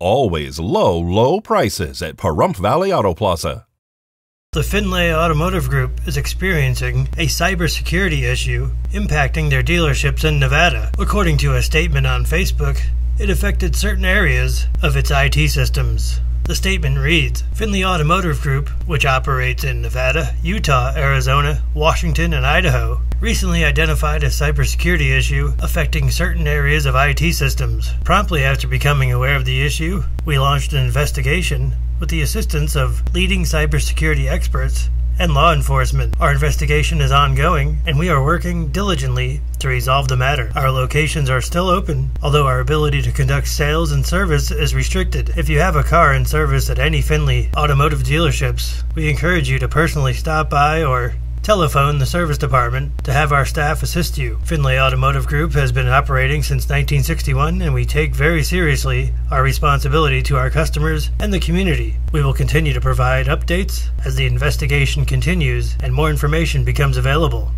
Always low, low prices at Pahrump Valley Auto Plaza. The Findlay Automotive Group is experiencing a cybersecurity issue impacting their dealerships in Nevada. According to a statement on Facebook, it affected certain areas of its IT systems. The statement reads, Findlay Automotive Group, which operates in Nevada, Utah, Arizona, Washington, and Idaho, recently identified a cybersecurity issue affecting certain areas of IT systems. Promptly after becoming aware of the issue, we launched an investigation with the assistance of leading cybersecurity experts and law enforcement. Our investigation is ongoing, and we are working diligently to resolve the matter. Our locations are still open, although our ability to conduct sales and service is restricted. If you have a car in service at any Findlay automotive dealerships, we encourage you to personally stop by or telephone the service department to have our staff assist you. Findlay Automotive Group has been operating since 1961, and we take very seriously our responsibility to our customers and the community. We will continue to provide updates as the investigation continues and more information becomes available.